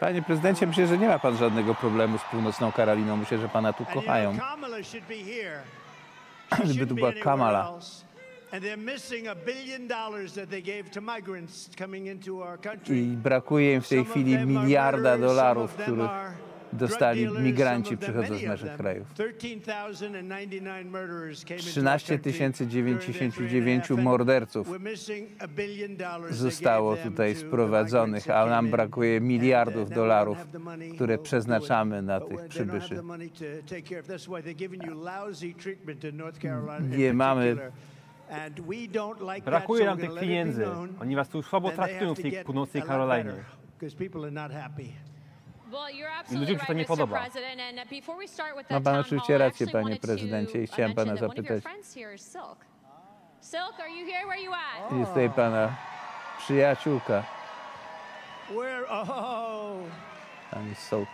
Panie prezydencie, myślę, że nie ma pan żadnego problemu z Północną Karoliną. Myślę, że pana tu kochają. Gdyby tu była Kamala. I brakuje im w tej chwili $1 miliarda, których dostali migranci przychodząc z naszych krajów. 13 099 morderców zostało tutaj sprowadzonych, a nam brakuje $1 miliardów, które przeznaczamy na tych przybyszy. Nie mamy. Brakuje nam tych pieniędzy. Oni was tu słabo traktują w tej Północnej Karolinie. I ludziom się to nie podoba. Ma pan oczywiście rację, panie prezydencie, i chciałem pana zapytać. Jest tutaj pana przyjaciółka. Pani Silk.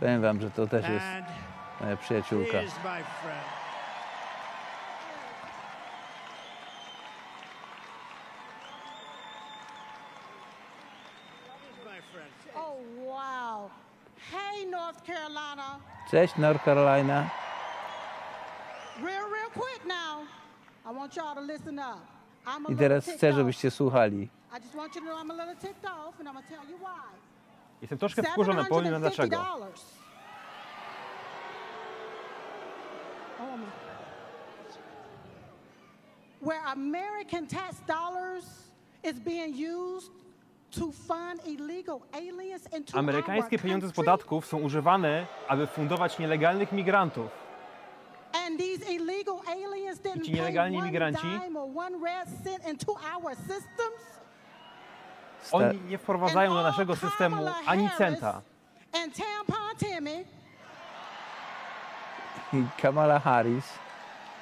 Powiem wam, że to też jest moja przyjaciółka. Cześć, North Carolina. I teraz chcę, żebyście słuchali. Jestem troszkę wkurzony, powiem wam dlaczego. Where American tax dollars is being used to fund illegal aliens into our country. Amerykańskie pieniądze z podatków są używane, aby fundować nielegalnych migrantów. And these illegal aliens didn't pay $0.01 into our systems. Oni nie wprowadzają do naszego systemu ani centa. I Kamala Harris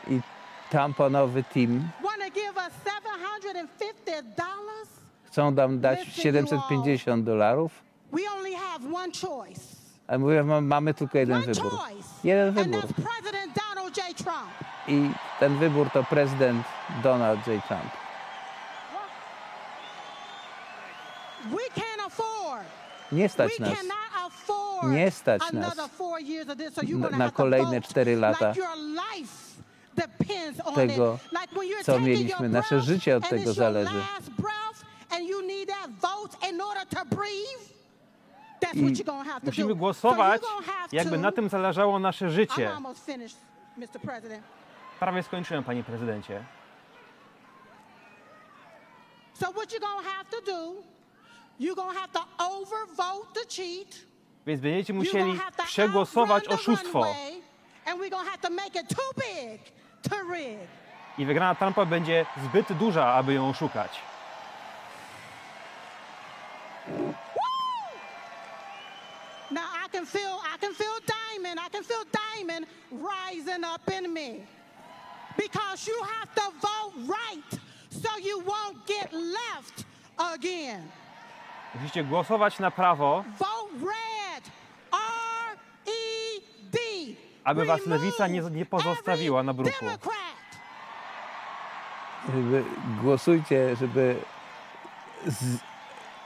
i tamponowy team chcą nam dać $750, a mówią, mamy tylko jeden wybór. Jeden wybór. I ten wybór to prezydent Donald J. Trump. Nie stać nas. Nie stać nas na kolejne 4 lata tego, co mieliśmy. Nasze życie od tego zależy. I musimy głosować, jakby na tym zależało nasze życie. Prawie skończyłem, panie prezydencie. Więc będziecie musieli przegłosować oszustwo. I wygrana Trumpa będzie zbyt duża, aby ją oszukać. Musicie głosować na prawo, aby was lewica nie pozostawiła na bruku. Głosujcie, żeby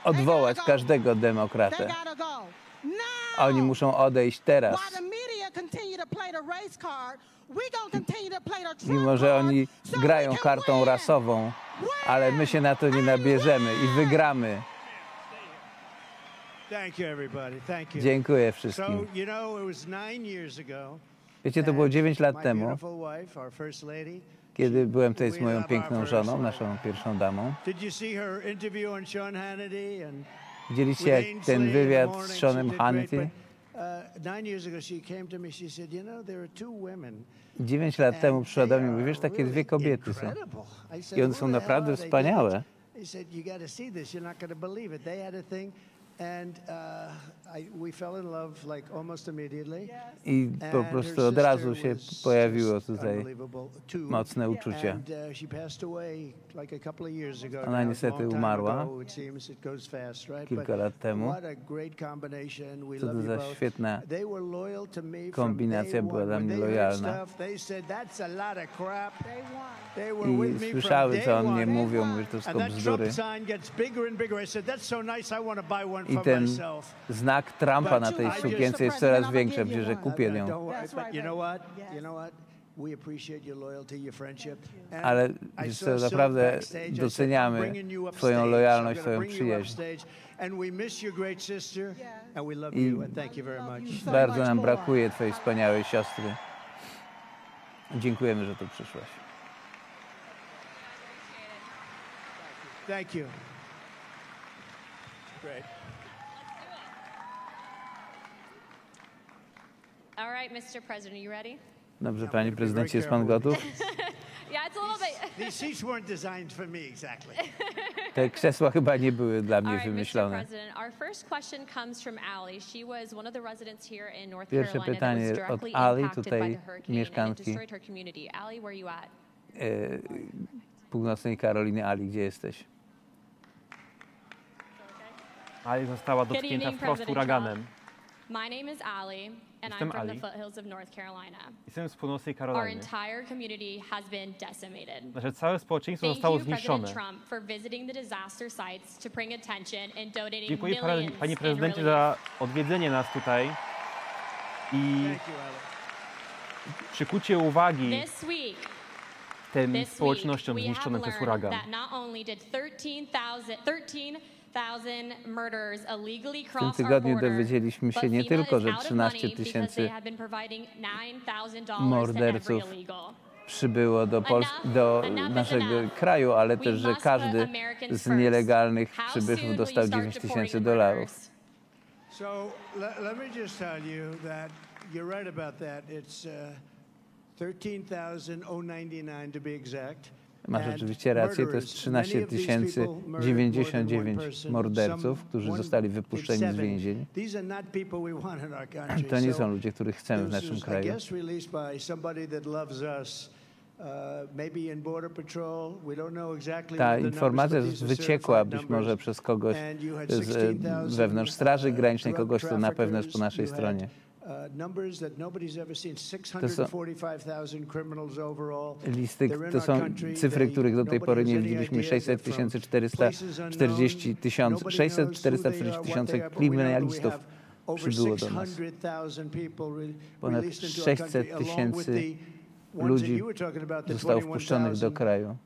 odwołać każdego demokratę. Oni muszą odejść teraz. Mimo że oni grają kartą rasową, ale my się na to nie nabierzemy i wygramy. Dziękuję wszystkim. Wiecie, to było 9 lat temu, kiedy byłem tutaj z moją piękną żoną, naszą pierwszą damą. Widzieliście, jak ten wywiad z Seanem Hannity? 9 lat temu przyszła do mnie i mówi, wiesz, takie dwie kobiety są. I one są naprawdę wspaniałe. And we fell in love like almost immediately. I po prostu od razu się pojawiło tutaj mocne uczucie. Ona niestety umarła kilka lat temu. Co to za świetna kombinacja, była dla mnie lojalna. I słyszały, co on nie mówił, że to są bzdury. I ten znak Trumpa na tej sukience jest coraz większy, że kupię ją. Ale wiesz co, naprawdę doceniamy Twoją lojalność, Twoją przyjaźń. I bardzo nam brakuje Twojej wspaniałej siostry. Dziękujemy, że tu przyszłaś. Thank you. Great. All right, Mr. President, are you ready? Dobrze, Panie Prezydencie, jest Pan gotów? Te krzesła chyba nie były dla mnie wymyślone. Pierwsze pytanie od Ali, tutaj mieszkanki Północnej Karoliny. Ali, gdzie jesteś? Ali została dotknięta wprost uraganem. My name is Ali, and I'm from the foothills of North Carolina. Jestem z północnej Karoliny. Our entire community has been decimated. Nasze całe społeczeństwo zostało zniszczone. Thank you, President Trump, for visiting the disaster sites to bring attention and donating millions in relief. Dziękuję Panie Prezydencie za odwiedzenie nas tutaj i przykucie uwagi tym społecznościom zniszczonym przez huragan. W tym tygodniu dowiedzieliśmy się nie tylko, że 13 000 morderców przybyło do naszego kraju, ale też, że każdy z nielegalnych przybyszów dostał $9,000. Masz oczywiście rację, to jest 13 099 morderców, którzy zostali wypuszczeni z więzień. To nie są ludzie, których chcemy w naszym kraju. Ta informacja wyciekła być może przez kogoś z wewnątrz Straży Granicznej, kogoś, kto na pewno jest po naszej stronie. To są cyfry, których do tej pory nie widzieliśmy. 640 tysięcy kryminalistów przybyło do nas. Ponad 600 000 ludzi zostało wpuszczonych do kraju.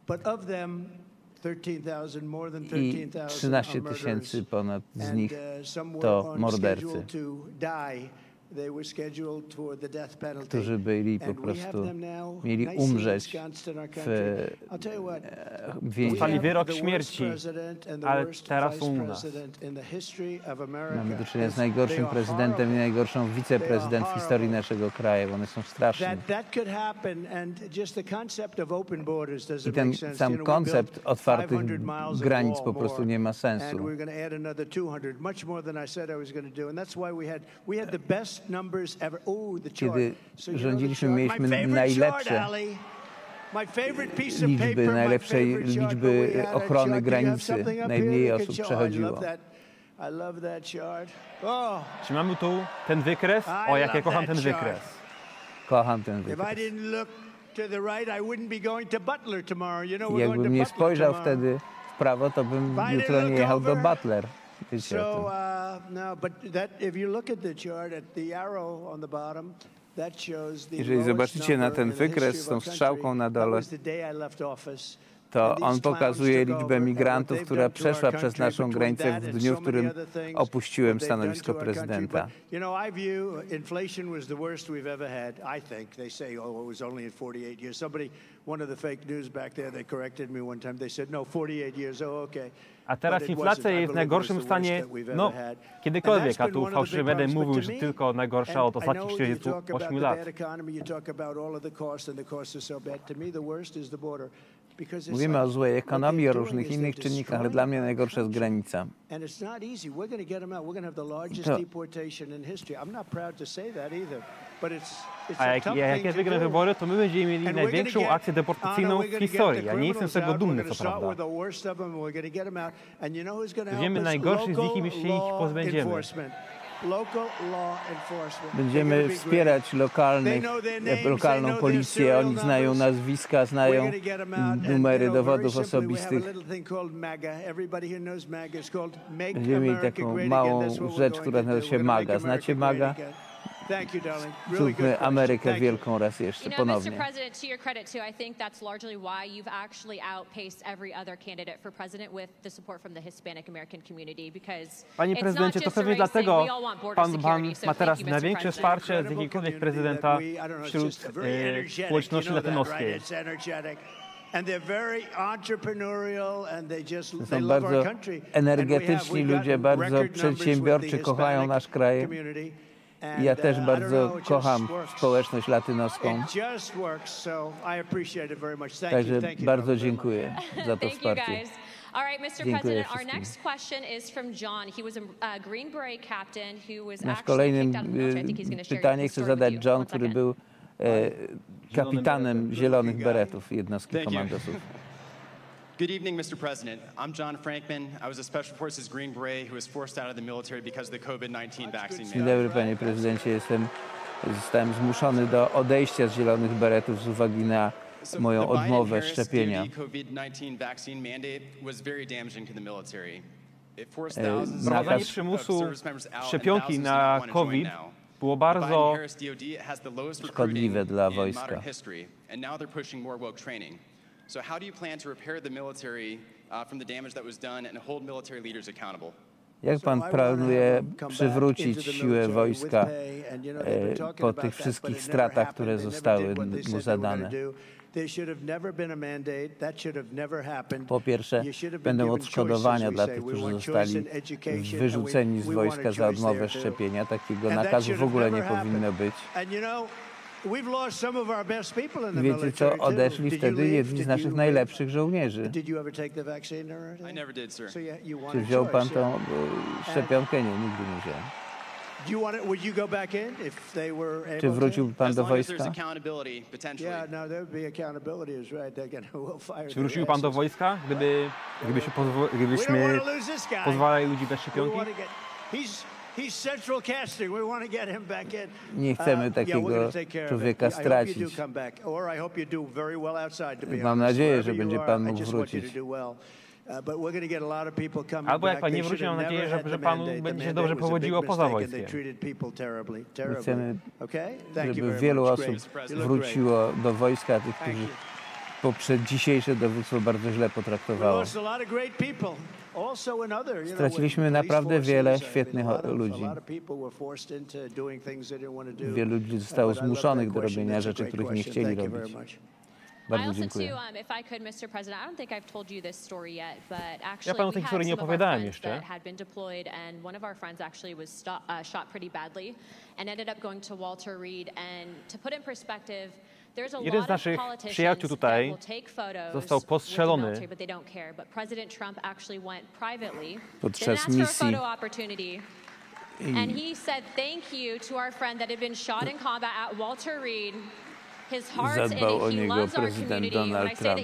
I 13 000 ponad z nich to mordercy, którzy byli po prostu, mieli umrzeć w więzieniu. Dostali wyrok śmierci, ale teraz są u nas. Mamy do czynienia z najgorszym prezydentem i najgorszą wiceprezydent w historii naszego kraju. One są straszne. I ten sam koncept otwartych granic po prostu nie ma sensu. Kiedy rządziliśmy, mieliśmy najlepsze liczby, ochrony granicy. Najmniej osób przechodziło. Czy mamy tu ten wykres? O, jak ja kocham ten wykres. Kocham ten wykres. Jakbym nie spojrzał wtedy w prawo, to bym jutro nie jechał do Butler. Jeżeli zobaczycie na ten wykres z tą strzałką na dole, to on pokazuje liczbę migrantów, która przeszła przez naszą granicę w dniu, w którym opuściłem stanowisko prezydenta. A teraz inflacja jest w najgorszym stanie, no, kiedykolwiek, a tu fałszywy medium mówił, że tylko najgorsza od ostatnich 48 lat. Mówimy o złej ekonomii, o różnych innych czynnikach, ale dla mnie najgorsza jest granica. A jak ja wygram wybory, to my będziemy mieli największą akcję deportacyjną w historii. Ja nie jestem z tego dumny, co prawda. Wiemy najgorszych z nich i my się ich pozbędziemy. Będziemy wspierać lokalną policję. Oni znają nazwiska, znają numery dowodów osobistych. Będziemy mieli taką małą rzecz, która nazywa się MAGA. Znacie MAGA? Zróbmy Amerykę wielką raz jeszcze, ponownie. Panie prezydencie, to pewnie dlatego pan ma teraz największe wsparcie z jakiegokolwiek prezydenta wśród społeczności latynoskiej. To są bardzo energetyczni ludzie, bardzo przedsiębiorczy, kochają nasz kraj. Ja też bardzo kocham społeczność latynoską. Także bardzo dziękuję za to wsparcie. All right, Mr. President, our next question is from John. He was a Green Beret captain who was actually kicked out of the military. I think he's going to share this story with you. One second. Który był kapitanem Zielonych Beretów, jednostki komandosów. Good evening, Mr. President. I'm John Frankman. I was a Special Forces Green Beret who was forced out of the military because of the COVID-19 vaccine. Dzień dobry, panie prezydencie. Zostałem zmuszony do odejścia z Zielonych Beretów z uwagi na moją odmowę szczepienia. Nakaz przymusu szczepionki na COVID było bardzo szkodliwe dla wojska. So how do you plan to repair the military from the damage that was done and hold military leaders accountable? Jak pan planuje przywrócić siłę wojska po tych wszystkich stratach, które zostały mu zadane? Po pierwsze, będą odszkodowania dla tych, którzy zostali wyrzuceni z wojska za odmowę szczepienia. Takiego nakazu w ogóle nie powinno być. Wiecie co, odeszli wtedy jedni z naszych najlepszych żołnierzy. Czy wziął pan tą szczepionkę? Nie, nigdy nie wziąłem. Czy wróciłby pan do wojska? Czy wróciłby pan do wojska, gdybyśmy pozwalali ludzi bez szczepionki? Nie chcemy takiego człowieka stracić. Mam nadzieję, że będzie pan mógł wrócić. Albo jak pan nie wróci, mam nadzieję, że panu będzie się dobrze powodziło poza wojskiem. Chcemy, żeby wielu osób wróciło do wojska, tych, którzy poprzez dzisiejsze dowództwo bardzo źle potraktowało. Straciliśmy naprawdę wiele świetnych ludzi. Wielu ludzi zostało zmuszonych do robienia rzeczy, których nie chcieli robić. Bardzo dziękuję. Ja panu tej historii nie opowiadałem jeszcze. Jeden z naszych przyjaciół tutaj został postrzelony podczas misji. Zadbał o niego prezydent Donald Trump.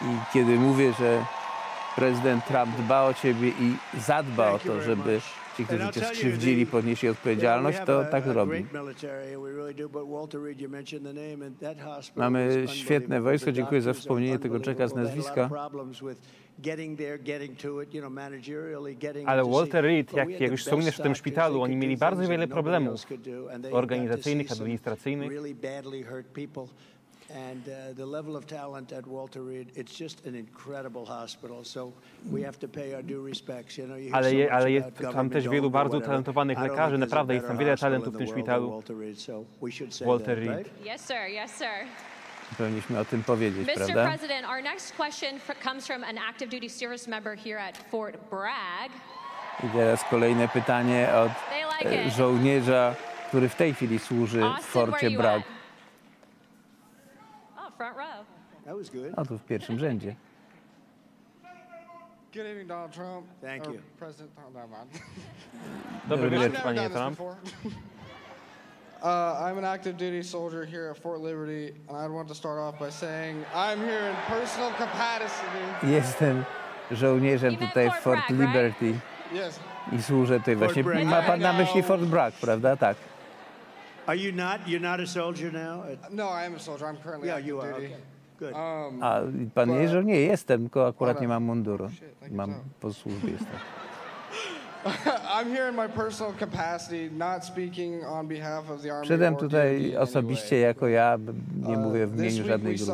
I kiedy mówię, że prezydent Trump dba o ciebie i zadba o to, żeby ci, którzy cię skrzywdzili, podnieśli odpowiedzialność, to tak robi. Mamy świetne wojsko. Dziękuję za wspomnienie tego czeka z nazwiska. Ale Walter Reed, jak już wspomniesz, w tym szpitalu, oni mieli bardzo wiele problemów organizacyjnych, administracyjnych. Ale jest tam też wielu bardzo talentowanych lekarzy. Naprawdę jest tam wiele talentów w tym szpitalu. Walter Reed. Powinniśmy o tym powiedzieć, prawda? I teraz kolejne pytanie od żołnierza, który w tej chwili służy w Forcie Bragg. A tu w pierwszym rzędzie. Good evening, Donald Trump. Thank you. President Dobry wieczór, panie Trump. I'm an active duty soldier here at Fort Liberty, and I want to start off by saying I'm here in personal capacity. Jestem żołnierzem tutaj w Fort Liberty. Yes. I służę tutaj właśnie. Ma pan na myśli Fort Bragg, prawda? Tak. Are you not? You're not a soldier now? No, I am a soldier. I'm currently active duty. Yeah, you are. Okay. A pan nie, że nie jestem, tylko akurat nie mam munduru. Mam po służbie jestem. Przyszedłem tutaj osobiście jako ja, nie mówię w imieniu żadnej grupy.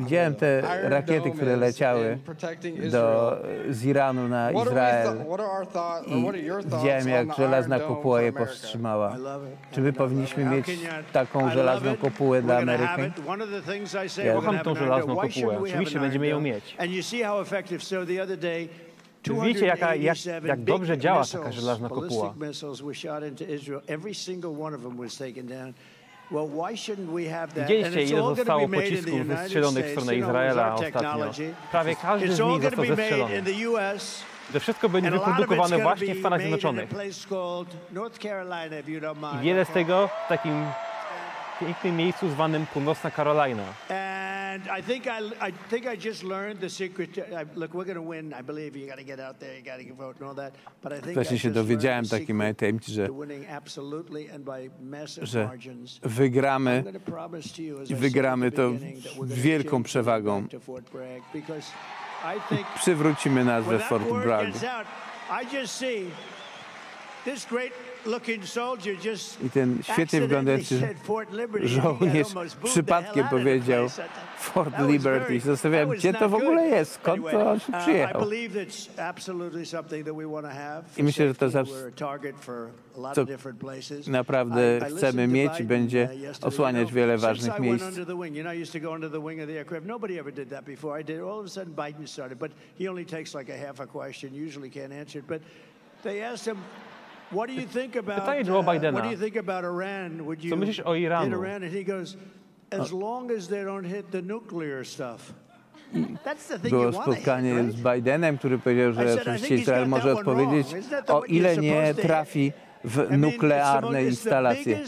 Widziałem te rakiety, które leciały z Iranu na Izrael i widziałem, jak żelazna kopuła je powstrzymała. Czy my powinniśmy mieć taką żelazną kopułę dla Ameryki? Ja kocham tą żelazną kopułę. Oczywiście będziemy ją mieć. Widzicie, jak dobrze działa taka żelazna kopuła. Widzieliście, ile zostało pocisków wystrzelonych w stronę Izraela ostatnio. Prawie każdy z nich został zestrzelony. To wszystko będzie wyprodukowane właśnie w Stanach Zjednoczonych. I wiele z tego w takim pięknym miejscu zwanym Północna Karolina. Właśnie się dowiedziałem takiej małej tajemnicy, że wygramy to wielką przewagą. Przywrócimy nazwę Fort Bragg. I ten świetnie wyglądający żołnierz przypadkiem powiedział Fort Liberty. Zastanawiałem, gdzie to w ogóle jest, skąd to on się przyjechał. I myślę, że to co naprawdę chcemy mieć i będzie osłaniać wiele ważnych miejsc. Pytanie Joe Bidena, co myślisz o Iranie? Było spotkanie z Bidenem, który powiedział, że oczywiście Izrael może odpowiedzieć, o ile nie trafi w nuklearne instalacje.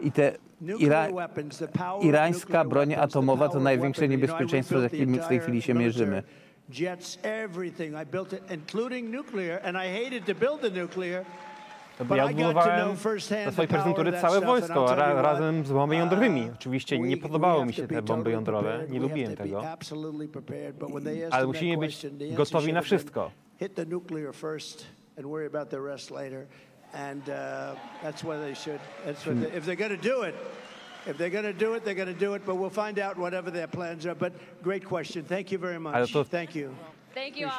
I te irańska broń atomowa to największe niebezpieczeństwo, z jakim w tej chwili się mierzymy. Ja budowałem na swojej prezentury całe wojsko razem z bombami jądrowymi. Oczywiście nie podobały mi się te bomby jądrowe, nie lubiłem tego, ale musimy być gotowi na wszystko. Ale to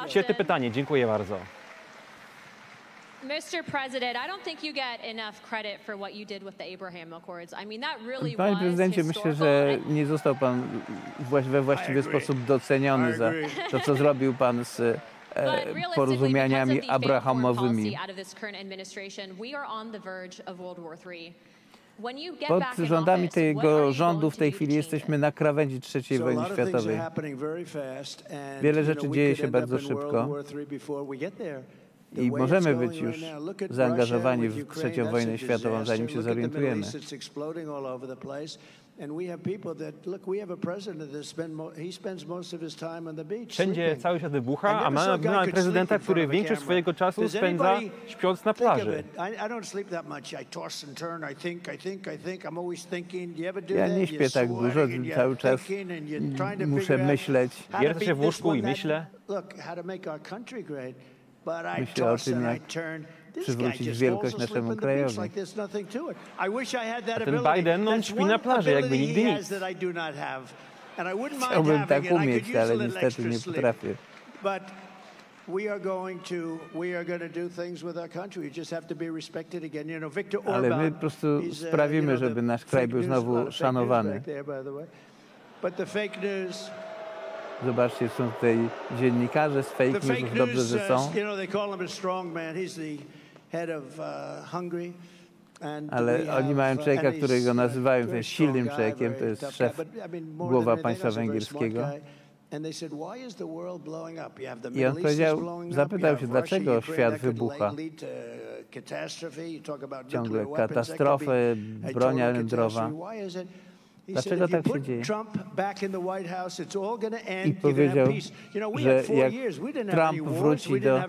świetne pytanie, dziękuję bardzo. Panie prezydencie, myślę, że nie został pan we właściwy sposób doceniony za to, co zrobił pan z porozumieniami abrahamowymi. Pod rządami tego rządu w tej chwili jesteśmy na krawędzi III wojny światowej. Wiele rzeczy dzieje się bardzo szybko i możemy być już zaangażowani w III wojnę światową, zanim się zorientujemy. Wszędzie cały świat wybucha, a mamy prezydenta, który większość swojego czasu spędza śpiąc na plaży. Ja nie śpię tak dużo, cały czas muszę myśleć. Wierzę się w łóżku i myślę. Myślę o tym, jak przywrócić wielkość naszemu krajowi. A ten Biden, on śpi na plaży, jakby nigdy nic. Chciałbym tak umieć, ale niestety nie potrafię. Ale my po prostu sprawimy, żeby nasz kraj był znowu szanowany. Zobaczcie, są tutaj dziennikarze z fake newsów, dobrze, że są. ale oni mają człowieka, którego nazywają tym silnym człowiekiem, to jest szef, głowa państwa węgierskiego. I on powiedział, zapytał się, dlaczego świat wybucha. Ciągle katastrofy, broń jądrowa. Dlaczego tak się dzieje? I powiedział, że jak Trump wróci do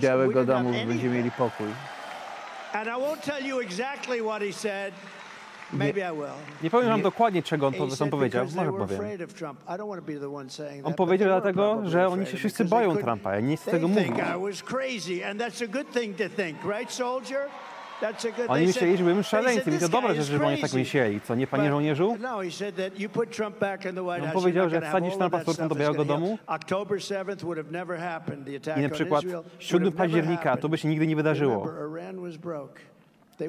Białego Domu, będziemy mieli pokój. Nie powiem wam dokładnie, czego on powiedział, może powiem. On powiedział dlatego, że oni się wszyscy boją Trumpa, ja nie chcę tego mówić. Oni myśleli, że byłem szaleńcem i to dobra rzecz, żeby oni tak myśleli. Co, nie, panie żołnierzu? On powiedział, że jak wsadzisz Trumpa z powrotem do Białego Domu i na przykład 7 października to by się nigdy nie wydarzyło.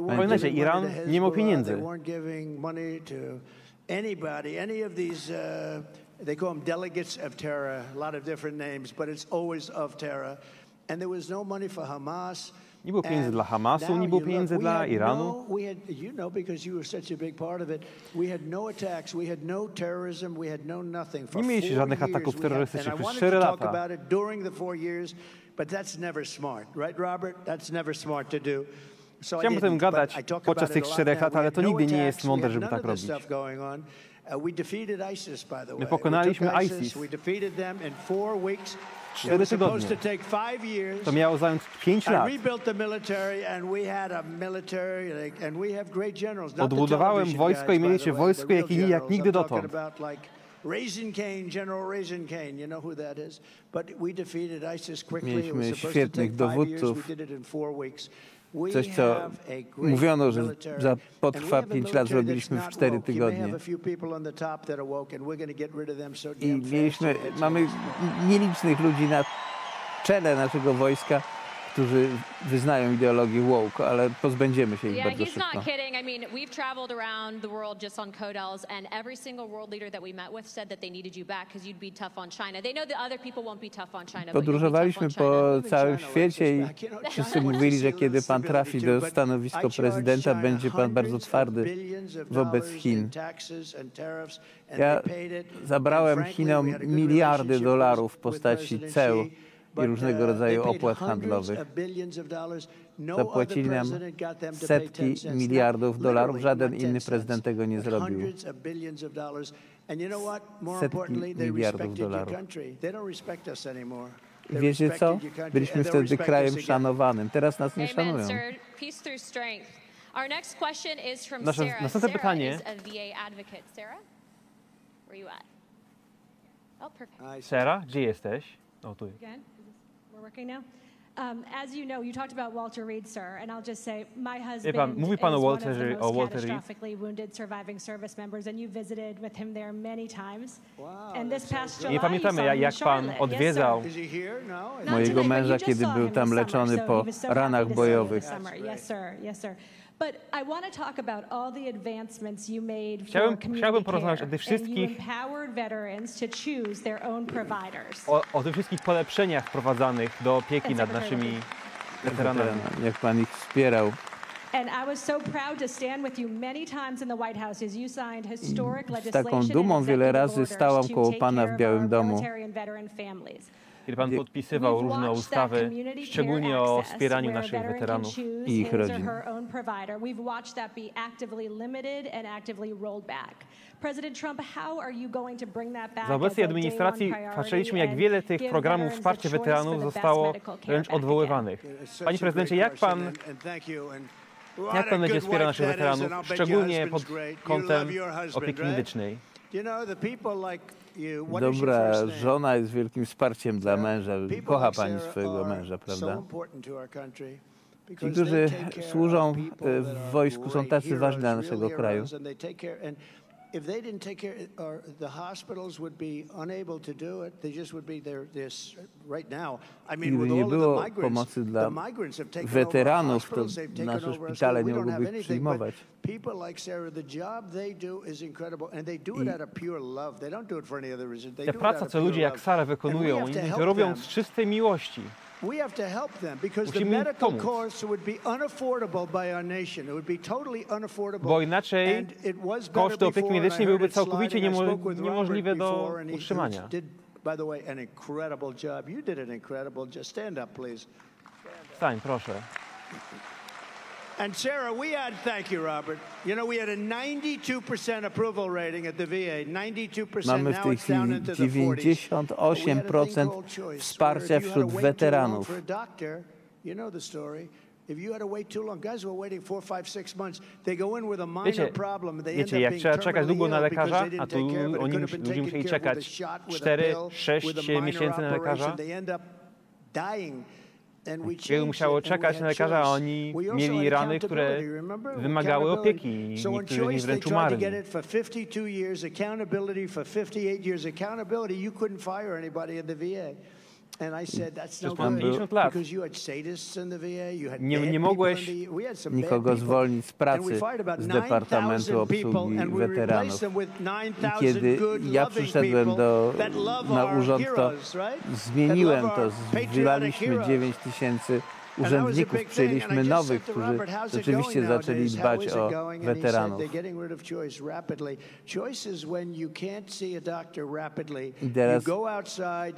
Pamiętajcie, Iran nie miał pieniędzy. Nie było pieniędzy dla Hamasu, nie było pieniędzy dla Iranu. Nie mieliście żadnych ataków terrorystycznych przez 4 lata. Chciałem o tym gadać podczas tych 4 lat, ale to nigdy nie jest mądre, żeby tak robić. My pokonaliśmy ISIS. 4 tygodnie. To miało zająć 5 lat. Odbudowałem wojsko i mieliście wojsko jak nigdy dotąd. Mieliśmy świetnych dowódców. Coś, co mówiono, że potrwa 5 lat, zrobiliśmy w 4 tygodnie. I mamy nielicznych ludzi na czele naszego wojska, którzy wyznają ideologię woke, ale pozbędziemy się ich bardzo szybko. Podróżowaliśmy po całym świecie i wszyscy mówili, że kiedy pan trafi do stanowiska prezydenta, będzie pan bardzo twardy wobec Chin. Ja zabrałem Chinom miliardy dolarów w postaci ceł i różnego rodzaju opłat handlowych. Zapłacili nam setki miliardów dolarów. Żaden inny prezydent tego nie zrobił. Setki miliardów dolarów. I wiecie co? Byliśmy wtedy krajem szanowanym. Teraz nas nie szanują. Następne pytanie. Sarah, gdzie jesteś? Oh, again, we're working now. As you know, you talked about Walter Reed, sir, and I'll just say my husband is one of the most catastrophically wounded surviving service members, and you visited with him there many times. And this past July, you saw him in Charlotte. Yes, sir. Is he here? No. Mojego męża, kiedy był tam leczony po ranach bojowych. Yes, sir. Yes, sir. Chciałbym porozmawiać o tych wszystkich polepszeniach wprowadzanych do opieki nad naszymi weteranami. Jak pan ich wspierał. Z taką dumą wiele razy stałam koło pana w Białym Domu. Kiedy pan podpisywał różne ustawy, szczególnie o wspieraniu naszych weteranów i ich rodzin. Za obecnej administracji patrzyliśmy, jak wiele tych programów wsparcia weteranów zostało wręcz odwoływanych. Panie prezydencie, jak pan będzie wspierał naszych weteranów, szczególnie pod kątem opieki medycznej? Dobra żona jest wielkim wsparciem dla męża. Kocha pani swojego męża, prawda? Ci, którzy służą w wojsku, są tacy ważni dla naszego kraju. Gdyby nie było pomocy dla weteranów, to nasze szpitale nie mogłyby ich przyjmować. Ta praca, co ludzie jak Sara wykonują, oni to robią z czystej miłości. We have to help them because the medical costs would be unaffordable by our nation. It would be totally unaffordable. Bo inaczej koszty opieki medycznej byłyby całkowicie niemożliwe do utrzymania. By the way, an incredible job. You did an incredible job. Stand up, please. Stań, proszę. And Sarah, we had, thank you, Robert. You know, we had a 92% approval rating at the VA. 92%. Mamy w tej chwili 98% wsparcia wśród weteranów. Wiecie, jak trzeba czekać długo na lekarza, a tu oni musieli czekać 4-6 miesięcy na lekarza. Wielu musiało czekać na lekarza, a oni mieli rany, które wymagały opieki i niektórzy nie wręcz umarli. Przez ponad 50 lat nie mogłeś nikogo zwolnić z pracy z Departamentu Obsługi Weteranów. I kiedy ja przyszedłem na urząd, to zmieniłem to. Zbywaliśmy 9 000 urzędników, przyjęliśmy nowych, którzy rzeczywiście zaczęli dbać o weteranów. I teraz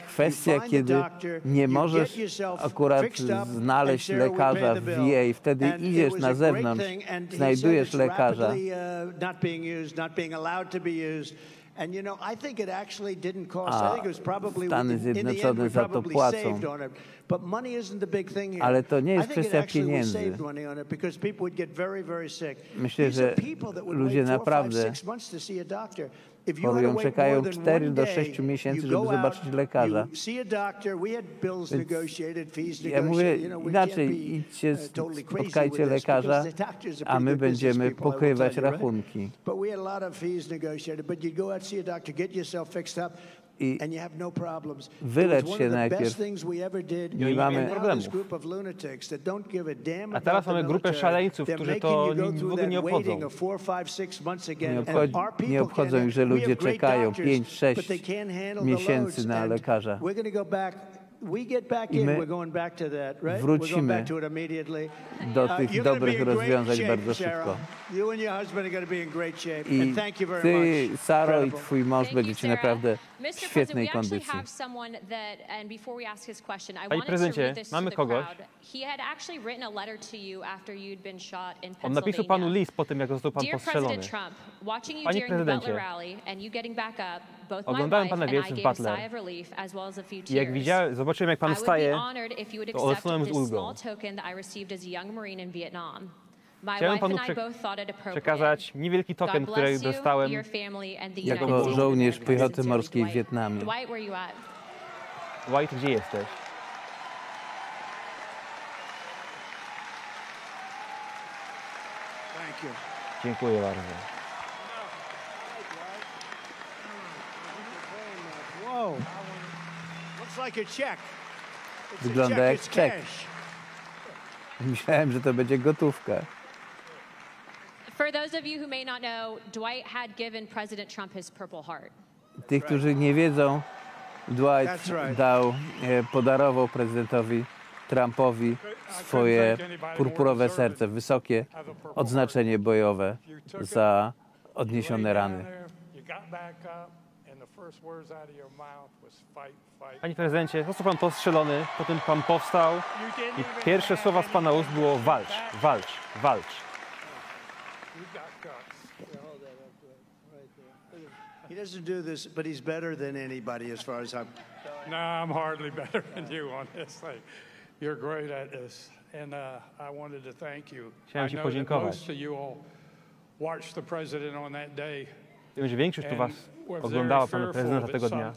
kwestia, kiedy nie możesz akurat znaleźć lekarza w VA, wtedy idziesz na zewnątrz, znajdujesz lekarza. A Stany Zjednoczone za to płacą. Ale to nie jest kwestia pieniędzy. Myślę, że ludzie naprawdę chorują, czekają 4 do 6 miesięcy, żeby zobaczyć lekarza. Ja mówię inaczej, idźcie, spotkajcie lekarza, a my będziemy pokrywać rachunki. I wylecz się najpierw. Nie mamy problemów. A teraz mamy grupę szaleńców, którzy to w ogóle nie obchodzą. Nie obchodzą ich, że ludzie czekają 5-6 miesięcy na lekarza. I my wrócimy do tych dobrych rozwiązań bardzo szybko. I ty, Saro, i twój mąż będziecie naprawdę w świetnej kondycji. Panie prezydencie, mamy kogoś. On napisał panu list po tym, jak został pan postrzelony. Panie prezydencie, oglądałem pana wielce w Butler i jak widziałem, zobaczyłem, jak pan wstaje, to odsunąłem z ulgą. Chciałem panu przekazać niewielki token, który dostałem jako żołnierz piechoty morskiej w Wietnamie. Dwight, gdzie jesteś? Dziękuję bardzo. Wygląda jak czek. Myślałem, że to będzie gotówka. Tych, którzy nie wiedzą, Dwight podarował prezydentowi Trumpowi swoje purpurowe serce, wysokie odznaczenie bojowe za odniesione rany. Panie prezydencie, został pan postrzelony, potem pan powstał i pierwsze słowa z pana ust było walcz, walcz, walcz. Chciałem ci podziękować. Wiem, że większość tu was oglądała pana prezydenta tego dnia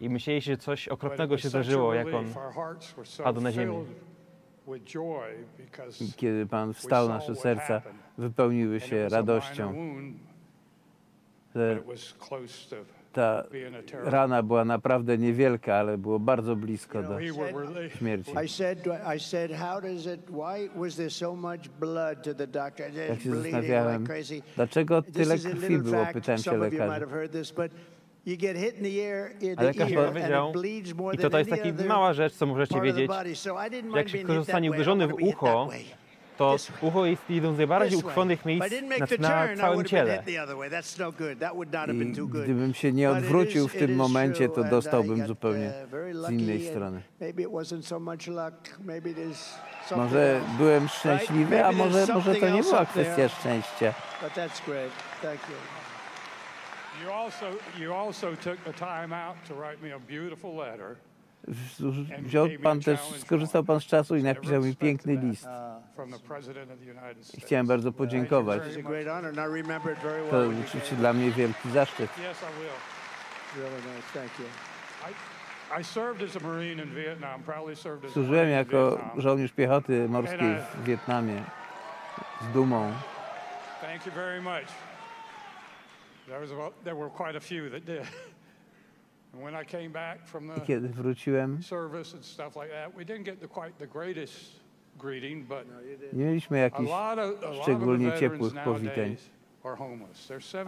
i myśleli, że coś okropnego się zdarzyło, jak on padł na ziemię. I kiedy pan wstał, nasze serca wypełniły się radością, że ta rana była naprawdę niewielka, ale było bardzo blisko do śmierci. Jak się zastanawiałem, dlaczego tyle krwi było, pytałem się lekarza. Ale każdy wiedział, i to jest taka mała rzecz, co możecie wiedzieć, jak się zostanie uderzony w ucho, to ucho jest jednym z najbardziej ukrwionych miejsc na całym ciele. I gdybym się nie odwrócił w tym momencie, to dostałbym zupełnie z innej strony. Może byłem szczęśliwy, a może to nie była kwestia szczęścia. Skorzystał Pan z czasu i napisał mi piękny list. I chciałem bardzo podziękować. To oczywiście dla mnie wielki zaszczyt. Służyłem jako żołnierz piechoty morskiej w Wietnamie z dumą. I kiedy wróciłem, nie mieliśmy jakichś szczególnie ciepłych powitań,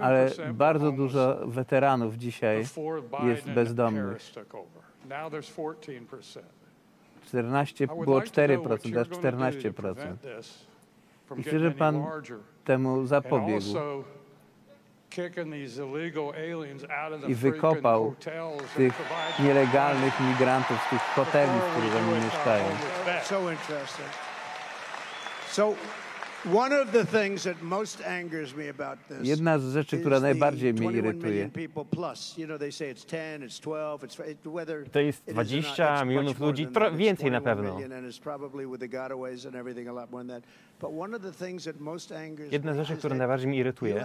ale bardzo dużo weteranów dzisiaj jest bezdomnych. 14%, było 4%, aż 14%. I chcę, żeby Pan temu zapobiegł i wykopał tych nielegalnych migrantów z tych hoteli, w których oni mieszkają. Jedna z rzeczy, która najbardziej mnie irytuje, to jest 20 milionów ludzi, więcej na pewno. Jedna z rzeczy, która najbardziej mnie irytuje,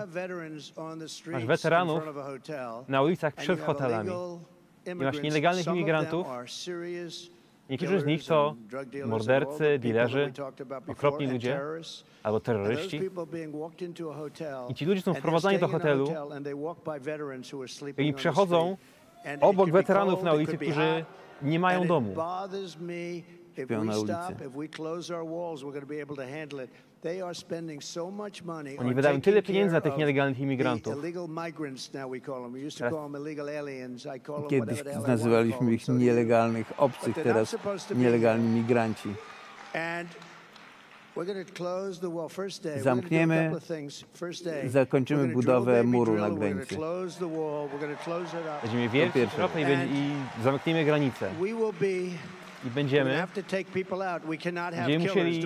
masz weteranów na ulicach przed hotelami i masz nielegalnych imigrantów. Niektórzy z nich to mordercy, dilerzy, okropni ludzie albo terroryści. I ci ludzie są wprowadzani do hotelu i przechodzą obok weteranów na ulicy, którzy nie mają domu. Śpią na ulicy. Oni wydają tyle pieniędzy na tych nielegalnych imigrantów. Kiedyś nazywaliśmy ich nielegalnych obcych, teraz nielegalni migranci. Zakończymy budowę muru na granicy. Będziemy wielki i zamkniemy granicę. I będziemy musieli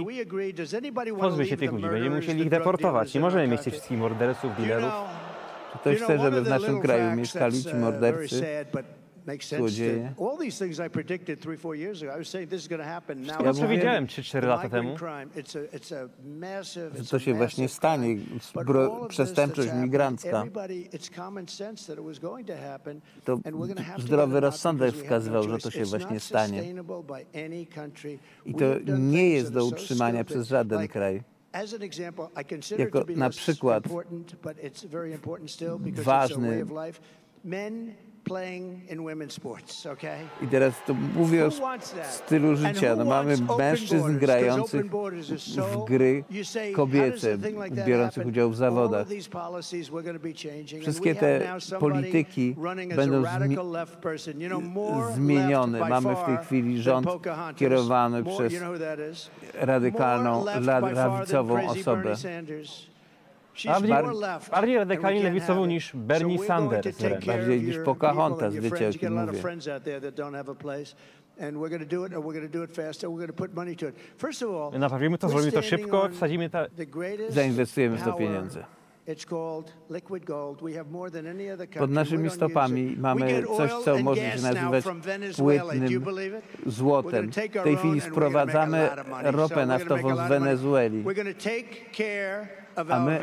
pozbyć się tych ludzi, będziemy musieli ich deportować. Nie możemy mieć tych wszystkich morderców, dealerów. Czy ktoś chce, żeby w naszym kraju mieszkali ci mordercy, złodzieje? Ja powiedziałem 3-4 lata temu, że to się właśnie stanie, przestępczość migrancka. To zdrowy rozsądek wskazywał, że to się właśnie stanie. I to nie jest do utrzymania przez żaden kraj. Jako na przykład ważny. I teraz to mówię o stylu życia. No, mamy mężczyzn grających w gry kobiece, biorących udział w zawodach. Wszystkie te polityki będą zmienione. Mamy w tej chwili rząd kierowany przez radykalną, prawicową osobę. Bardziej radykalnie lewicową niż Bernie Sanders, bardziej niż Pocahontas, wiecie o kim mówię. Naprawimy to, zrobimy to szybko, wsadzimy to, zainwestujemy w to pieniądze. Pod naszymi stopami mamy coś, co może się nazywać płynnym złotem. W tej chwili sprowadzamy ropę naftową z Wenezueli. A my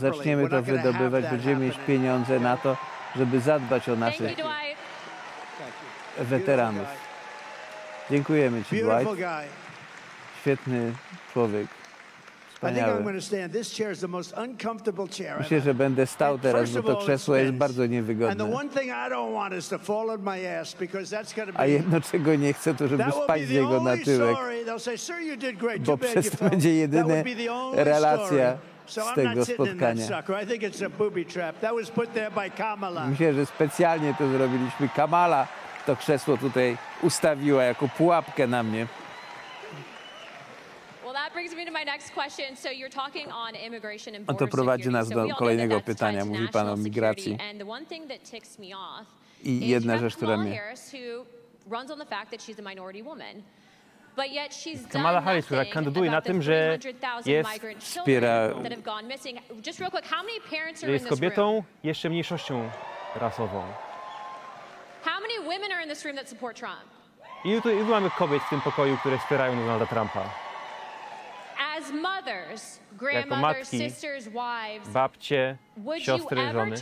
zaczniemy to wydobywać, będziemy mieć pieniądze na to, żeby zadbać o naszych weteranów. Dziękujemy Ci, Dwight. Świetny człowiek. Wspaniały. Myślę, że będę stał teraz, bo to krzesło jest bardzo niewygodne. A jedno, czego nie chcę, to żeby spać z jego na tyłek, bo przez to będzie jedyna relacja, z tego spotkania. Myślę, że specjalnie to zrobiliśmy. Kamala to krzesło tutaj ustawiła jako pułapkę na mnie. A to prowadzi nas do kolejnego pytania. Mówi pan o migracji. I jedna rzecz, która mnie... Kamala Harris, która kandyduje na tym, że jest kobietą, jeszcze mniejszością rasową. Ilu mamy kobiet w tym pokoju, które wspierają Donalda Trumpa? Jako matki, babcie, siostry, żony.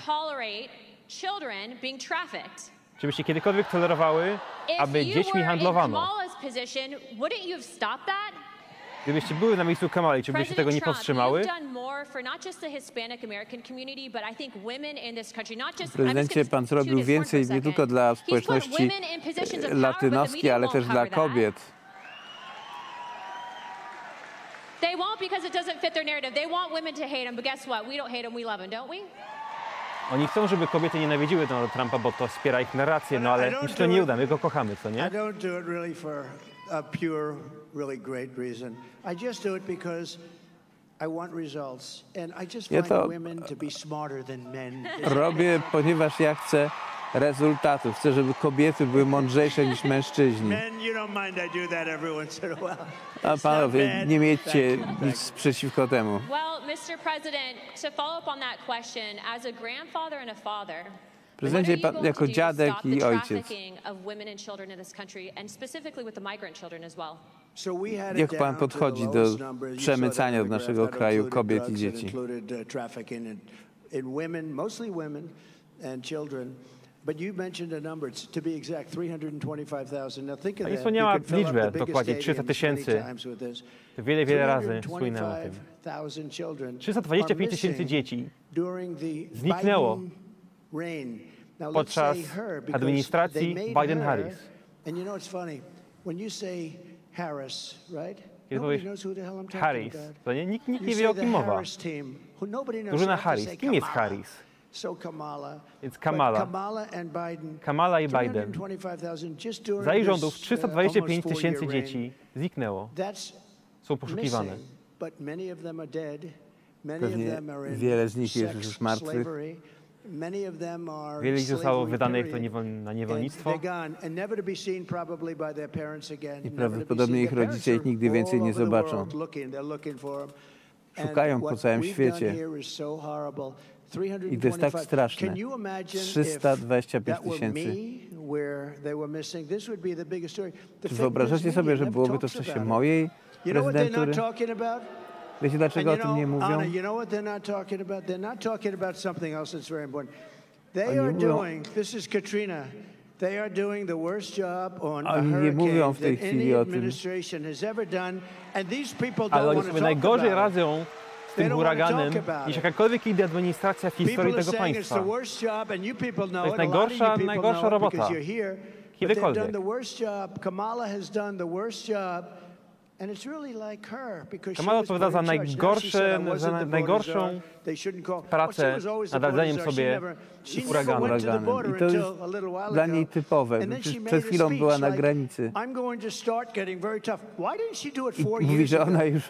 Czy byście kiedykolwiek tolerowały, aby dziećmi handlowano? Gdybyście były na miejscu Kamali, czy byście tego nie powstrzymały? Prezydencie, pan zrobił więcej nie tylko dla społeczności latynoskiej, ale też dla kobiet. Oni chcą, żeby kobiety nienawidziły Donalda Trumpa, bo to wspiera ich narrację, no ale mi się to nie uda, my go kochamy, co nie? Ja to robię, ponieważ ja chcę rezultatów. Chcę, żeby kobiety były mądrzejsze niż mężczyźni. A panowie, nie miejcie nic przeciwko temu. Prezydencie, pan, jako dziadek i ojciec, jak pan podchodzi do przemycania do naszego kraju kobiet i dzieci? Pani wspomniała liczbę, dokładnie 300 tysięcy. Wiele, wiele razy wspominałem o tym. 325 tysięcy dzieci zniknęło podczas administracji Biden-Harris. Kiedy powiesz Harris, to nikt nie wie, o kim mowa. Drużyna Harris. Kim jest Harris? Więc Kamala i Biden. Za ich rządów 325 tysięcy dzieci zniknęło. Są poszukiwane. Pewnie wiele z nich jest już martwych. Wiele zostało wydanych na niewolnictwo. I prawdopodobnie ich rodzice ich nigdy więcej nie zobaczą. Szukają po całym świecie. I to jest tak straszne. 325 tysięcy. Czy wyobrażacie sobie, że byłoby to w czasie mojej prezydentury? Wiecie, dlaczego o tym nie mówią? Oni nie mówią w tej chwili o tym. Ale oni sobie najgorzej radzą z tym huraganem niż jakakolwiek inna administracja w historii tego państwa. To jest najgorsza robota. Kiedykolwiek. Kamala odpowiada za najgorszą pracę nad radzeniem sobie z huraganem. I to jest dla niej typowe. Przed chwilą była na granicy. I mówi, że ona już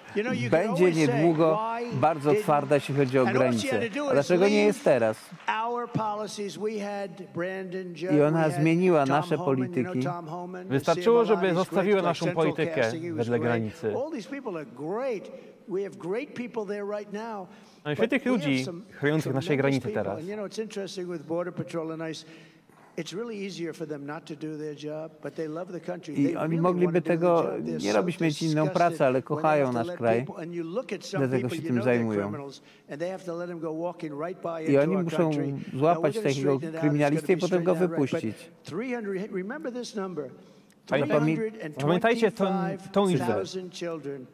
będzie niedługo bardzo twarda, jeśli chodzi o granicę. A dlaczego nie jest teraz? I ona zmieniła nasze polityki. Wystarczyło, żeby zostawiła naszą politykę wedle granicy. Mamy świetnych ludzi chroniących nasze granice teraz. I oni mogliby tego nie robić, mieć inną pracę, ale kochają nasz kraj, dlatego się tym zajmują. I oni muszą złapać takiego kryminalistę i potem go wypuścić. Pamiętajcie tą liczbę.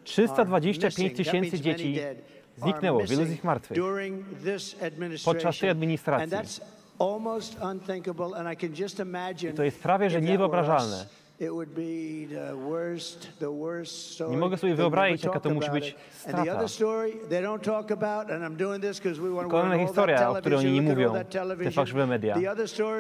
325 tysięcy dzieci zniknęło, wielu z nich martwych podczas tej administracji. I to jest prawie, że niewyobrażalne. Nie mogę sobie wyobrazić, jaka to musi być strata. Kolejna historia, o której oni nie mówią, te fałszywe media. Kolejna historia,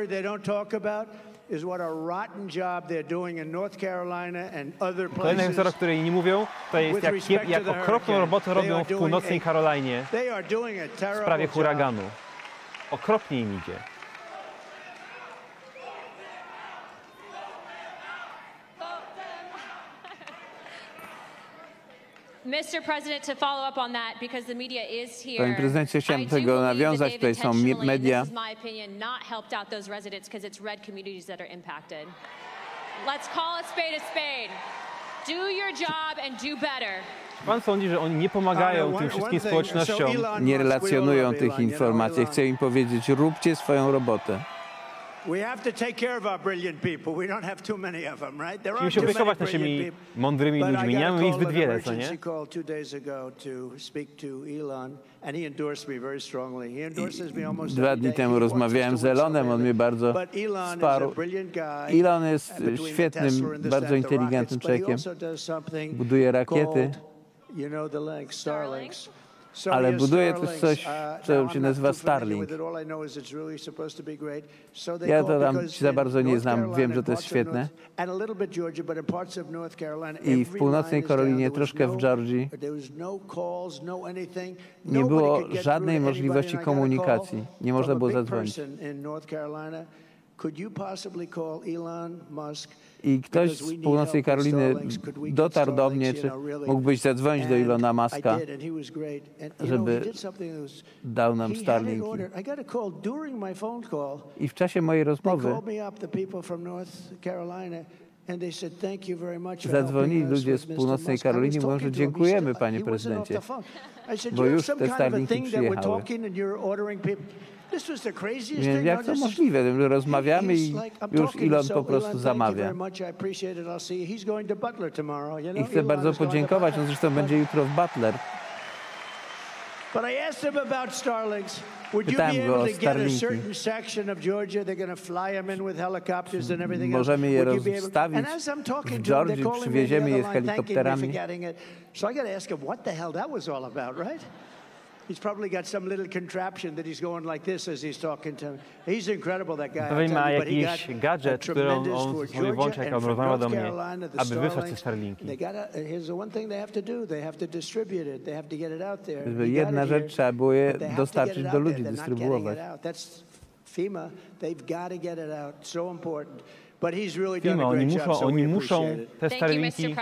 o której nie mówią, to jest jak okropną robotę robią w północnej Karolinie w sprawie huraganu. Okropnie im idzie. Panie prezydencie, chciałem do tego nawiązać. Tutaj są media. Pan sądzi, że oni nie pomagają tym wszystkim społecznościom? Nie relacjonują tych informacji. Chcę im powiedzieć, róbcie swoją robotę. Musimy się opiekować naszymi mądrymi ludźmi. Nie mamy ich zbyt wiele, co nie? Dwa dni temu rozmawiałem z Elonem, on mnie bardzo wsparł. Elon jest świetnym, bardzo inteligentnym człowiekiem. Buduje rakiety, ale buduje też coś, co się nazywa Starlink. Ja to tam za bardzo nie znam, wiem, że to jest świetne. I w północnej Karolinie, troszkę w Georgii, nie było żadnej możliwości komunikacji. Nie można było zadzwonić. I ktoś z północnej Karoliny dotarł do mnie, czy mógłbyś zadzwonić do Elona Muska, żeby dał nam Starlinki. I w czasie mojej rozmowy zadzwonili ludzie z północnej Karoliny, mówią, że dziękujemy, panie prezydencie, bo już te Starlinki przyjechały. Jak to możliwe? Rozmawiamy i już Elon po prostu zamawia. I chcę bardzo podziękować, on zresztą będzie jutro w Butler. Pytałem go o Starlinki. Możemy je rozstawić w Georgii, przywieziemy je z helikopterami. Pewnie ma jakiś gadżet, który on sobie włącza, jak on rozmawia do mnie, aby wysłać te Starlinki. Jedna rzecz, trzeba było je dostarczyć do ludzi, dystrybuować. FEMA, oni muszą te Starlinki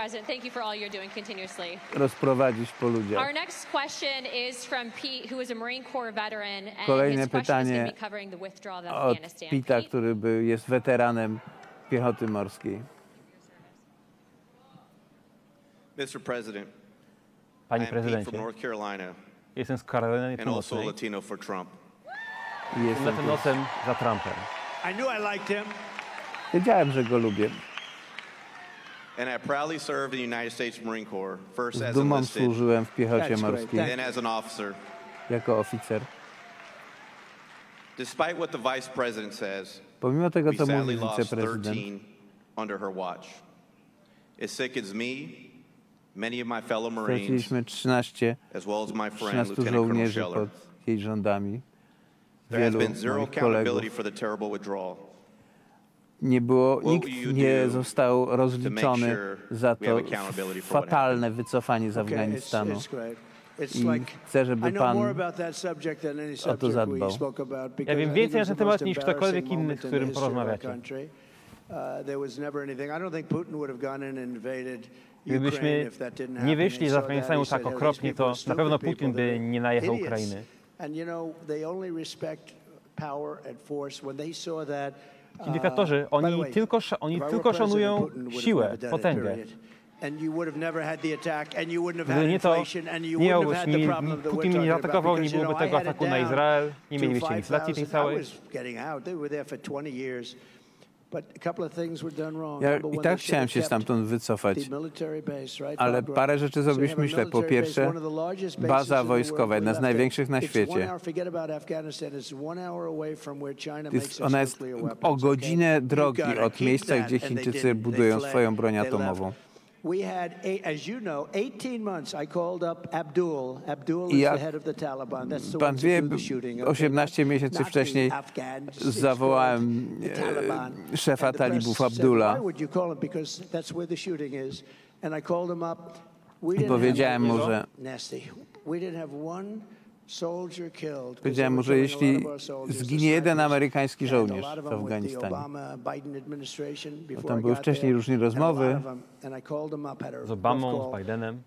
rozprowadzić po ludziach. Kolejne pytanie od Pita, który jest weteranem piechoty morskiej. Panie prezydencie, jestem z Karoliny Północnej i jestem latynosem za Trumpem. Wiedziałem, że go lubię. Z dumą służyłem w piechocie morskiej, jako oficer. Pomimo tego, co mówi wiceprezydent, straciliśmy 13 żołnierzy pod jej rządami, wielu moich kolegów. Nikt nie został rozliczony za to fatalne wycofanie z Afganistanu. I chcę, żeby pan o to zadbał. Ja wiem więcej na ten temat niż ktokolwiek inny, z którym porozmawiacie. Gdybyśmy nie wyszli z Afganistanu tak okropnie, to na pewno Putin by nie najechał Ukrainy. Ci dyktatorzy, oni tylko szanują siłę, potęgę. Gdyby nie to, Putin nie zaatakował, nie byłoby tego ataku na Izrael, nie mielibyście inflacji tej całej. Ja i tak chciałem się stamtąd wycofać, ale parę rzeczy zrobiliśmy źle. Po pierwsze, baza wojskowa, jedna z największych na świecie. Ona jest o godzinę drogi od miejsca, gdzie Chińczycy budują swoją broń atomową. Pan wie, 18 miesięcy wcześniej zawołałem szefa talibów, Abdullah. Powiedziałem mu, że jeśli zginie jeden amerykański żołnierz w Afganistanie, bo tam były wcześniej różne rozmowy z Obamą, z Bidenem,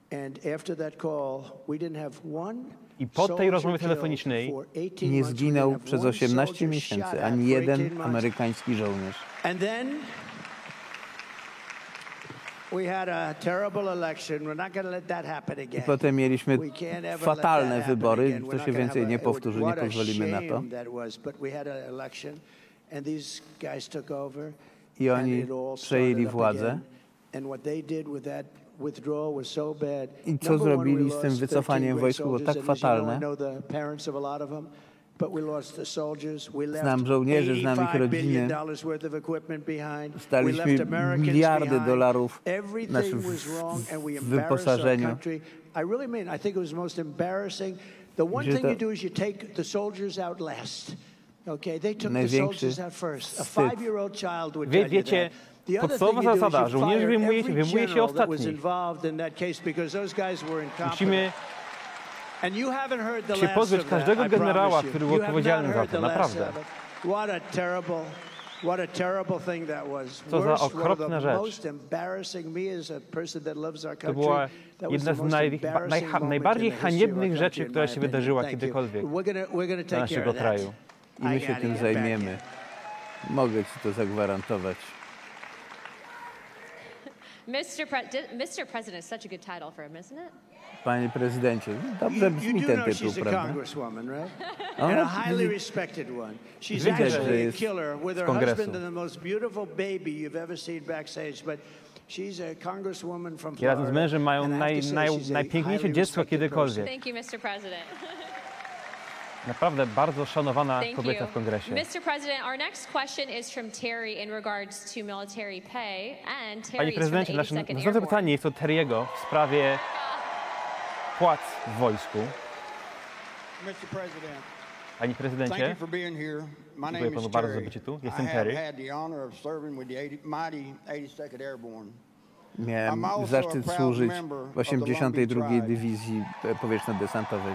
i po tej rozmowie telefonicznej nie zginął przez 18 miesięcy ani jeden amerykański żołnierz. I potem mieliśmy fatalne wybory, to się więcej nie powtórzy, nie pozwolimy na to. I oni przejęli władzę. I co zrobili z tym wycofaniem wojsk, było tak fatalne. Znam żołnierzy, znam ich rodziny. Staliśmy miliardy dolarów w wyposażeniu. Największy wstyd. Wiecie, podstawowa zasada, żołnierz wyjmuje się ostatni. Musimy się pozbyć każdego generała, który był odpowiedzialny za to, naprawdę. Co za okropna rzecz. To była jedna z najbardziej haniebnych rzeczy, która się wydarzyła kiedykolwiek na naszego kraju. I my się tym zajmiemy. Mogę ci to zagwarantować. Panie prezydencie, dobrze brzmi ten tytuł, prawda? Ona widać, że jest z Kongresu. I razem z mężem mają najpiękniejsze dziecko kiedykolwiek. Naprawdę bardzo szanowana kobieta w Kongresie. Panie prezydencie, nasze następne pytanie jest od Terry'ego w sprawie płac w wojsku. Panie prezydencie, dziękuję panu bardzo za bycie tu. Jestem Terry. Miałem zaszczyt służyć w 82. Dywizji Powietrzno-Desantowej.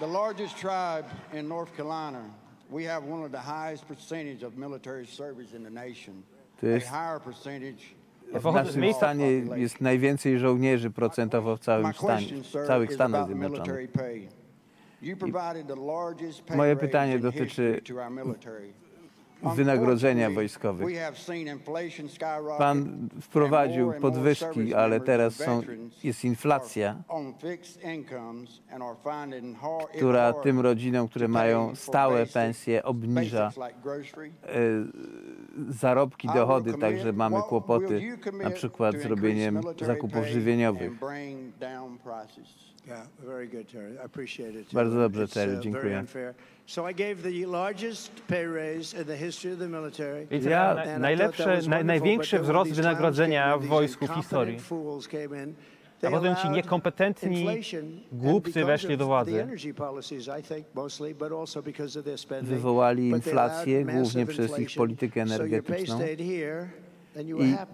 The largest tribe in North Carolina, we have one of the highest percentage of military service in the nation. A higher percentage. W naszym stanie jest najwięcej żołnierzy procentowo w całych Stanach Zjednoczonych. Moje pytanie dotyczy wynagrodzenia wojskowych. Pan wprowadził podwyżki, ale teraz jest inflacja, która tym rodzinom, które mają stałe pensje, obniża zarobki, dochody, także mamy kłopoty na przykład z zrobieniem zakupów żywieniowych. Bardzo dobrze, Terry, dziękuję. Ja największy wzrost wynagrodzenia w wojsku w historii. A potem ci niekompetentni głupcy weszli do władzy. Wywołali inflację, głównie przez ich politykę energetyczną.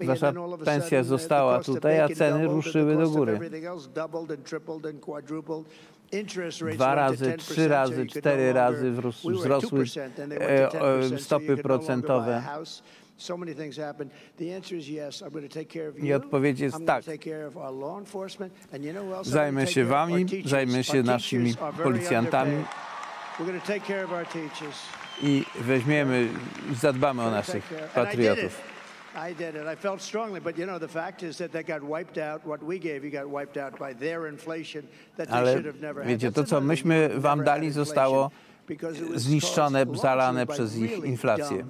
I wasza pensja została tutaj, a ceny ruszyły do góry. 2 razy, 3 razy, 4 razy wzrosły stopy procentowe. I odpowiedź jest tak. Zajmę się wami, zajmę się naszymi policjantami i weźmiemy, zadbamy o naszych patriotów. Ale wiecie, to co myśmy wam dali, zostało zniszczone, zalane przez ich inflację.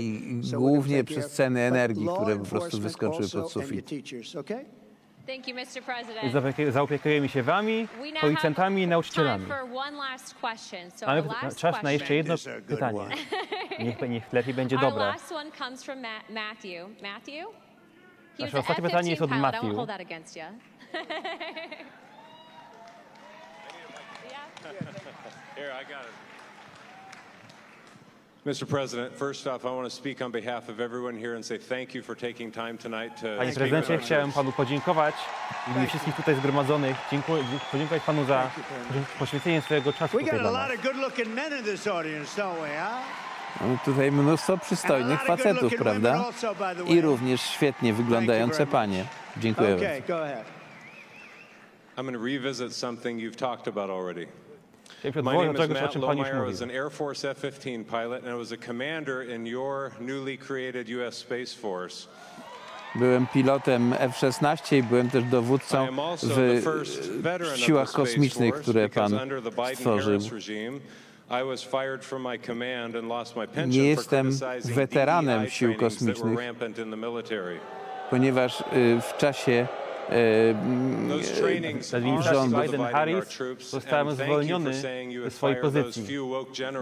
I głównie przez ceny energii, które po prostu wyskoczyły pod sufit. Zaopiekujemy się wami, policjantami i nauczycielami. Mamy czas na jeszcze jedno pytanie. Niech lepiej będzie dobre. Nasze ostatnie pytanie jest od Matthew. Panie prezydencie, chciałem panu podziękować i wszystkich tutaj zgromadzonych. Podziękować panu za poświęcenie swojego czasu tutaj dla nas. Mamy tutaj mnóstwo przystojnych facetów, prawda? I również świetnie wyglądające panie. Dziękuję bardzo. My name is Matt Lohmeyer. I was an Air Force F-15 pilot, and I was a commander in your newly created U.S. Space Force. Byłem pilotem F-16 i byłem też dowódcą w siłach kosmicznych, które pan stworzył. Nie jestem weteranem sił kosmicznych, ponieważ w czasie zostałem zwolniony ze swojej pozycji,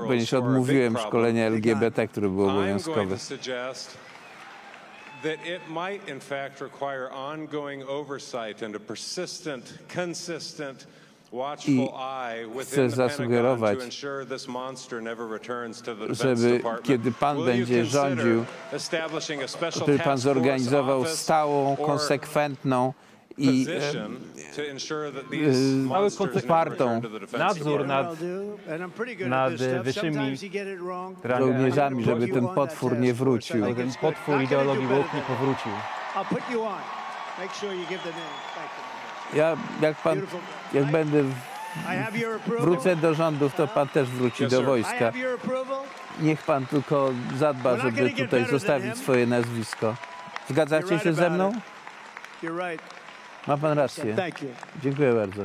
ponieważ odmówiłem szkolenia LGBT, które było obowiązkowe. I chcę zasugerować, żeby kiedy pan będzie rządził, żeby pan zorganizował stałą, konsekwentną i otwartą nadzór nad wyszymi żołnierzami, żeby ten potwór nie wrócił. Ten potwór ideologii woke nie powrócił. Jak wrócę do rządów, to pan też wróci do wojska. Niech pan tylko zadba, żeby tutaj zostawić swoje nazwisko. Zgadzacie się ze mną? Ma pan rację. Dziękuję bardzo.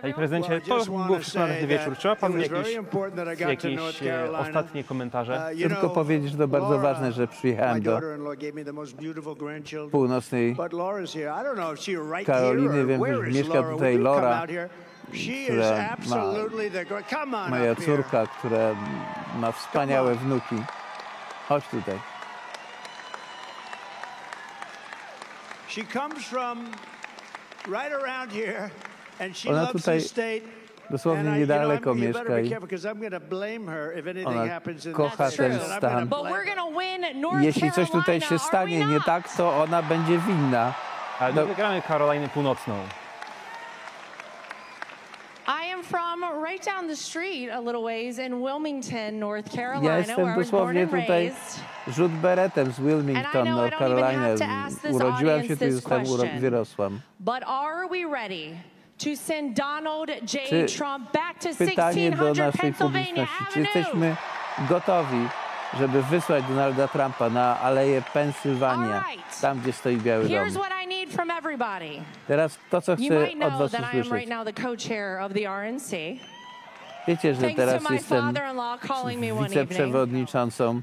Panie prezydencie, to już było wszystko na ten wieczór. Czy ma pan jakieś ostatnie komentarze? Tylko powiedzieć, że to bardzo ważne, że przyjechałem do północnej Karoliny. Wiem, że mieszka tutaj Laura, która moja córka, która ma wspaniałe wnuki. Chodź tutaj. Ona tutaj dosłownie niedaleko mieszka i ona kocha ten stan. Jeśli coś tutaj się stanie nie tak, to ona będzie winna. Ale my wygramy Karolinę Północną. Ja jestem dosłownie tutaj rzut beretem z Wilmington, North Carolina. Urodziłam się tu i zostałam, wyrosłam. Pytanie do naszej publiczności. Czy jesteśmy gotowi, żeby wysłać Donalda Trumpa na Aleję Pensylwania, tam gdzie stoi Biały Dom? Teraz to, co chcę od was usłyszeć. Wiecie, że teraz jestem wiceprzewodniczącą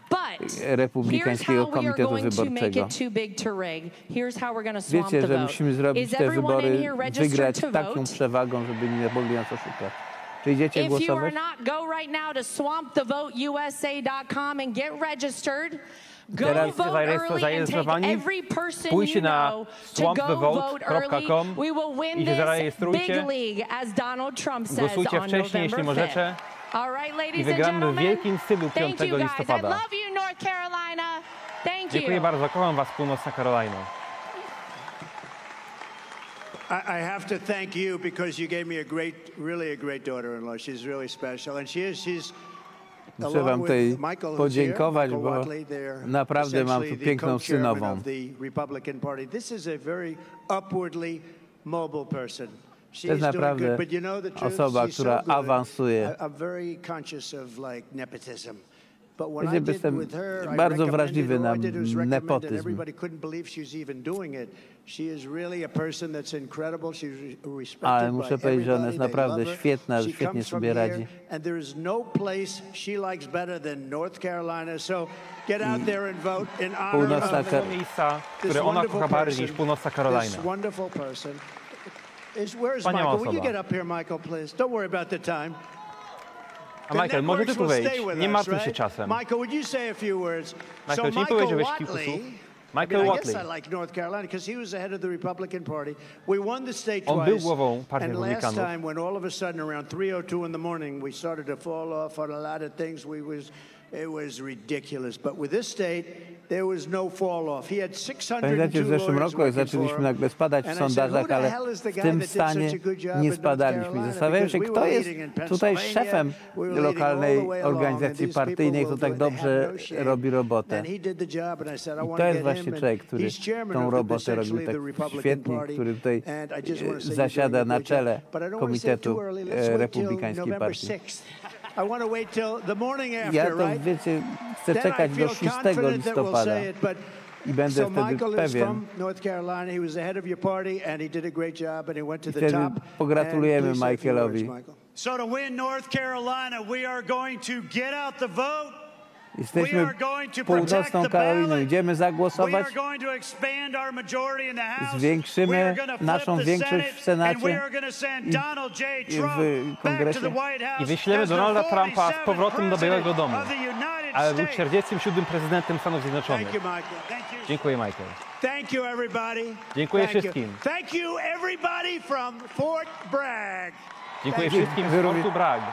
Republikańskiego Komitetu Wyborczego. Wiecie, że musimy zrobić te wybory, wygrać taką przewagą, żeby nie mogli nas oszukać. Czy idziecie głosować? Teraz zarejestrowani, pójdźcie na swampthevote.com i zarejestrujcie, głosujcie wcześniej, jeśli możecie, i wygramy w wielkim stylu 5 listopada. Dziękuję bardzo, kocham was, Północna Karolina. I have to thank you because you gave me a great, really a great daughter-in-law. She's really special, and she's. Muszę wam tutaj podziękować, bo naprawdę mam tu piękną synową. To jest naprawdę osoba, która awansuje. Ponieważ jestem bardzo wrażliwy na nepotyzm. Ale muszę powiedzieć, że ona jest naprawdę świetna, świetnie sobie radzi. Miejsca, które ona kocha bardziej niż Północna Karolina. Wspaniała osoba. A Michael, może ty tu wejść? Nie martw się czasem. Michael, czy nie powiedziałeś kilku słów? Michael Watley. On był głową partii Republikanów. Pamiętacie, w zeszłym roku, jak zaczęliśmy nagle spadać w sondażach, ale w tym stanie nie spadaliśmy. Zastanawiałem się, kto jest tutaj szefem lokalnej organizacji partyjnej, kto tak dobrze robi robotę. I to jest właśnie człowiek, który tą robotę robił tak świetnie, który tutaj zasiada na czele Komitetu Republikańskiej Partii. Ja to, wiecie, chcę czekać do 6 listopada i będę wtedy pewien. I wtedy pogratulujemy Michaelowi. Jesteśmy Północną Karoliną. Idziemy zagłosować. Zwiększymy naszą większość w Senacie i w Kongresie. I wyślemy Donalda Trumpa z powrotem do Białego Domu. Ale był 47. prezydentem Stanów Zjednoczonych. Dziękuję, Michael. Dziękuję wszystkim. Dziękuję wszystkim z Fortu Bragg.